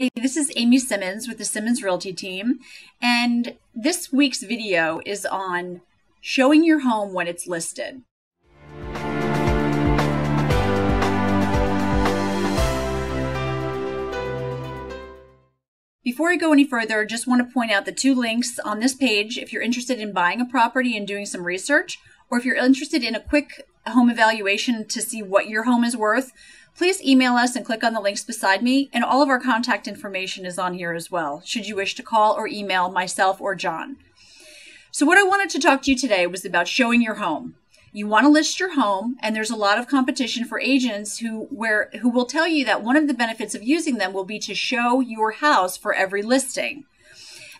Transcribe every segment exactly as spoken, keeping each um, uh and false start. Hey, this is Amy Simmonds with the Simmonds Realty Team, and this week's video is on showing your home when it's listed. Before I go any further, I just want to point out the two links on this page if you're interested in buying a property and doing some research, or if you're interested in a quick home evaluation to see what your home is worth. Please email us and click on the links beside me, and all of our contact information is on here as well, should you wish to call or email myself or John. So what I wanted to talk to you today was about showing your home. You want to list your home, and there's a lot of competition for agents who, where, who will tell you that one of the benefits of using them will be to show your house for every listing.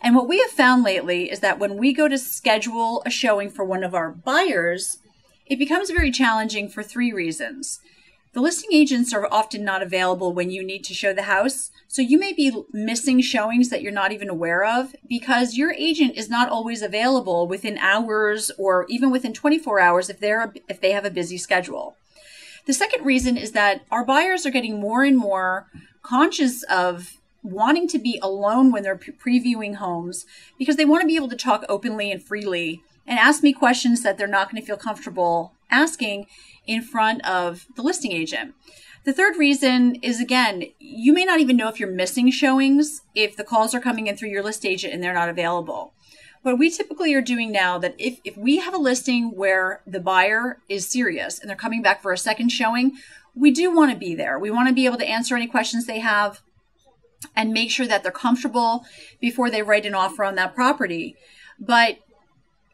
And what we have found lately is that when we go to schedule a showing for one of our buyers, it becomes very challenging for three reasons. The listing agents are often not available when you need to show the house, so you may be missing showings that you're not even aware of because your agent is not always available within hours or even within twenty-four hours if they're if they have a busy schedule. The second reason is that our buyers are getting more and more conscious of wanting to be alone when they're previewing homes because they want to be able to talk openly and freely and ask me questions that they're not going to feel comfortable asking in front of the listing agent. The third reason is, again, you may not even know if you're missing showings if the calls are coming in through your list agent and they're not available. What we typically are doing now, that if, if we have a listing where the buyer is serious and they're coming back for a second showing, we do want to be there. We want to be able to answer any questions they have and make sure that they're comfortable before they write an offer on that property. But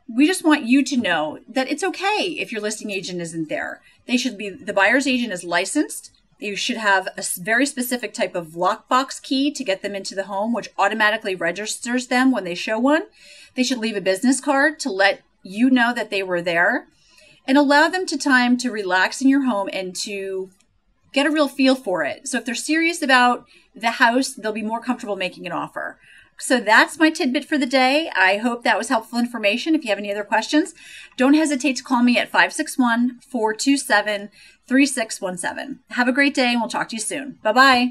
we just want you to know that it's okay if your listing agent isn't there. They should be, the buyer's agent is licensed. They should have a very specific type of lockbox key to get them into the home, which automatically registers them when they show one. They should leave a business card to let you know that they were there, and allow them to time to relax in your home and to get a real feel for it. So if they're serious about the house, they'll be more comfortable making an offer. So that's my tidbit for the day. I hope that was helpful information. If you have any other questions, don't hesitate to call me at five six one, four two seven, three six one seven. Have a great day, and we'll talk to you soon. Bye-bye.